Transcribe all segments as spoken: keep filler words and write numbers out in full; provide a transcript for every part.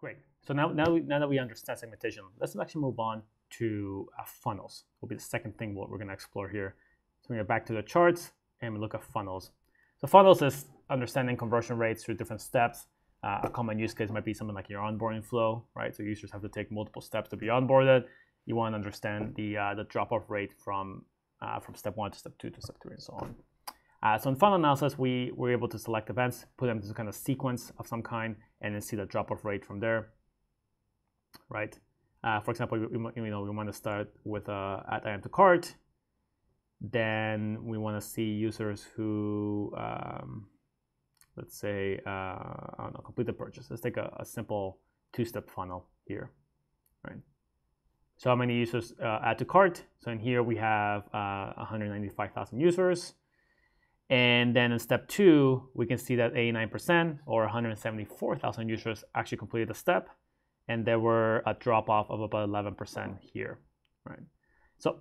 Great. So now, now, we, now that we understand segmentation, let's actually move on to uh, funnels. Will be the second thing what we're going to explore here. So we go back to the charts and we look at funnels. So funnels is understanding conversion rates through different steps. Uh, a common use case might be something like your onboarding flow, right? So users have to take multiple steps to be onboarded. You want to understand the uh, the drop-off rate from uh, from step one to step two to step three and so on. Uh, so in funnel analysis, we were able to select events, put them into kind of sequence of some kind, and then see the drop-off rate from there, right? Uh, for example, we, you know, we want to start with uh, add item to cart. Then we want to see users who, um, let's say, uh, I don't know, complete the purchase. Let's take a, a simple two-step funnel here, right? So how many users uh, add to cart? So in here we have uh, one hundred ninety-five thousand users. And then in step two, we can see that eighty-nine percent or one hundred seventy-four thousand users actually completed the step. And there were a drop off of about eleven percent here, right? So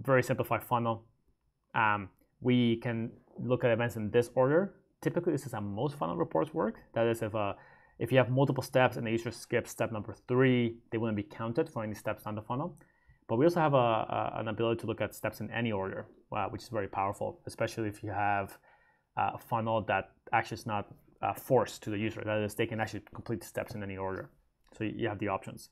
very simplified funnel. Um, we can look at events in this order. Typically, this is how most funnel reports work. That is, if, uh, if you have multiple steps and the user skips step number three, they wouldn't be counted for any steps down the funnel. But we also have a, a, an ability to look at steps in any order, wow, which is very powerful, especially if you have a funnel that actually is not uh, forced to the user. That is, they can actually complete steps in any order. So you have the options.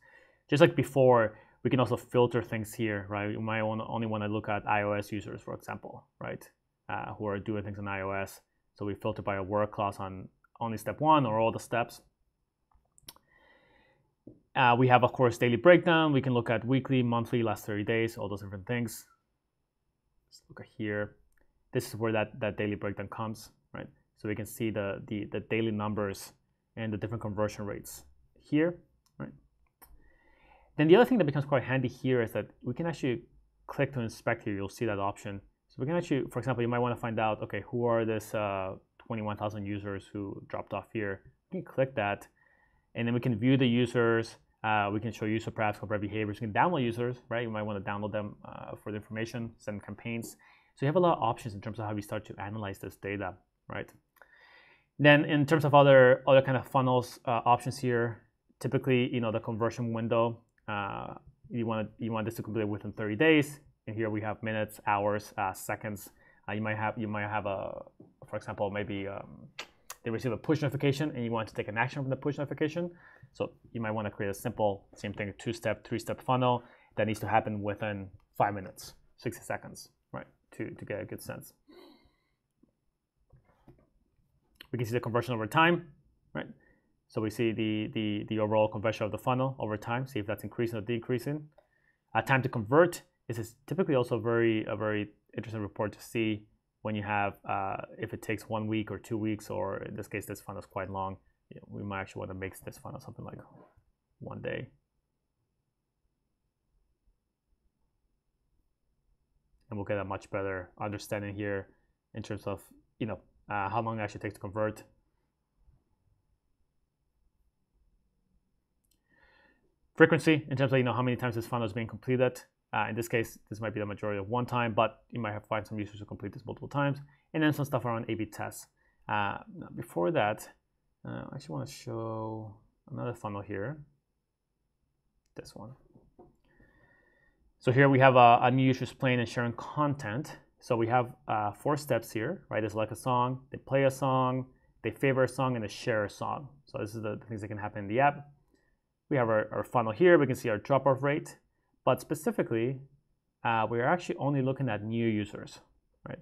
Just like before, we can also filter things here, right? You might wanna, only want to look at iOS users, for example, right, uh, who are doing things on iOS. So we filter by a word class on only step one or all the steps. Uh, we have, of course, daily breakdown. We can look at weekly, monthly, last thirty days, all those different things. Let's look at here. This is where that, that daily breakdown comes, right? So we can see the, the, the daily numbers and the different conversion rates here, right? Then the other thing that becomes quite handy here is that we can actually click to inspect here. You'll see that option. So we can actually, for example, you might want to find out, okay, who are this uh, twenty-one thousand users who dropped off here? You can click that, and then we can view the users. Uh, we can show user perhaps compare behaviors. You can download users, right? You might want to download them uh, for the information, send campaigns. So you have a lot of options in terms of how we start to analyze this data, right? Then in terms of other other kind of funnels uh, options here, typically, you know, the conversion window. Uh, you want you want this to complete within thirty days. And here we have minutes, hours, uh, seconds. Uh, you might have you might have a, for example, maybe. Um, They receive a push notification and you want to take an action from the push notification. So you might want to create a simple, same thing, two-step, three-step funnel that needs to happen within five minutes, sixty seconds, right, to, to get a good sense. We can see the conversion over time, right? So we see the, the, the overall conversion of the funnel over time, see if that's increasing or decreasing. Uh, time to convert, this is typically also very a very interesting report to see when you have, uh, if it takes one week or two weeks, or in this case, this funnel is quite long, we might actually want to make this funnel something like one day. And we'll get a much better understanding here in terms of, you know, uh, how long it actually takes to convert. Frequency, in terms of, you know, how many times this funnel is being completed. Uh, in this case, this might be the majority of one time, but you might have find some users who complete this multiple times. And then some stuff around A B tests. Uh, before that, uh, I actually want to show another funnel here. This one. So here we have a, a new users playing and sharing content. So we have uh, four steps here, right? They select a song, they play a song, they favor a song, and they share a song. So this is the, the things that can happen in the app. We have our, our funnel here. We can see our drop-off rate. But specifically, uh, we're actually only looking at new users, right?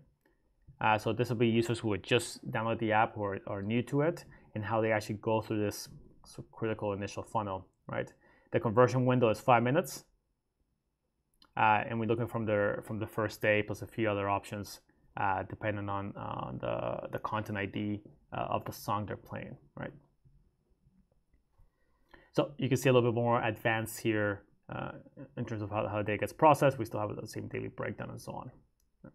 Uh, so this will be users who would just download the app or are new to it and how they actually go through this critical initial funnel, right? The conversion window is five minutes. Uh, and we're looking from the, from the first day plus a few other options uh, depending on, on the, the content I D uh, of the song they're playing, right? So you can see a little bit more advanced here. Uh, in terms of how, how the data gets processed, we still have the same daily breakdown and so on. Yeah.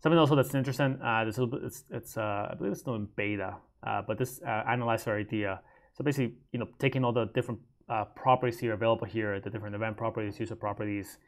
Something also that's interesting, uh, this little bit, it's, it's uh, I believe it's still in beta, uh, but this uh, analyzer idea. So basically, you know, taking all the different uh, properties here available here, the different event properties, user properties,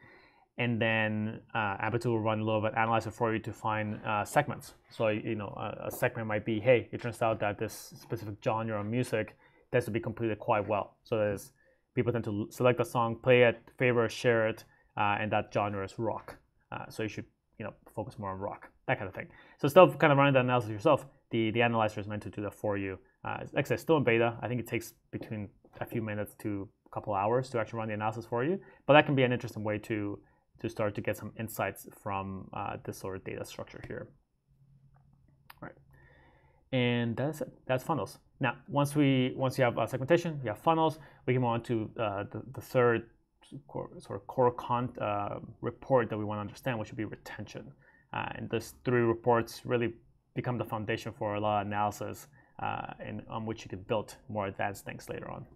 and then uh, Amplitude will run a little bit analyzer for you to find uh, segments. So you know, a, a segment might be, hey, it turns out that this specific genre of music tends to be completed quite well. So there's people tend to select a song, play it, favorite, share it, uh, and that genre is rock. Uh, so you should you know focus more on rock, that kind of thing. So still kind of running that analysis yourself. The the analyzer is meant to do that for you. Uh, like I said, still in beta. I think it takes between a few minutes to a couple hours to actually run the analysis for you. But that can be an interesting way to to start to get some insights from uh, this sort of data structure here. All right, and that's it. That's funnels. Now, once we once you have uh, segmentation, you have funnels. We can move on to uh, the, the third core, sort of core con uh, report that we want to understand, which would be retention. Uh, and those three reports really become the foundation for a lot of analysis, uh, and on which you can build more advanced things later on.